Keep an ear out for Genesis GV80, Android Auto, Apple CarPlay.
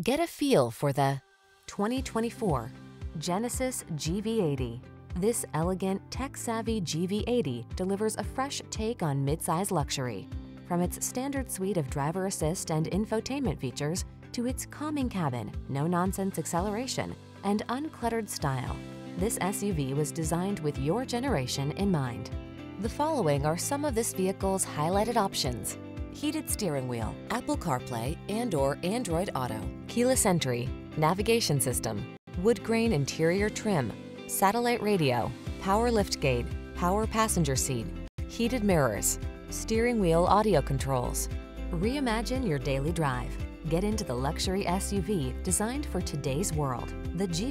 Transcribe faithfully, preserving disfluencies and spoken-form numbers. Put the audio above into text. Get a feel for the twenty twenty-four Genesis G V eighty. This elegant, tech-savvy G V eighty delivers a fresh take on midsize luxury. From its standard suite of driver assist and infotainment features to its calming cabin, no-nonsense acceleration, and uncluttered style, this S U V was designed with your generation in mind. The following are some of this vehicle's highlighted options: heated steering wheel, Apple CarPlay and or Android Auto, keyless entry, navigation system, wood grain interior trim, satellite radio, power liftgate, power passenger seat, heated mirrors, steering wheel audio controls. Reimagine your daily drive. Get into the luxury S U V designed for today's world, the G V eighty.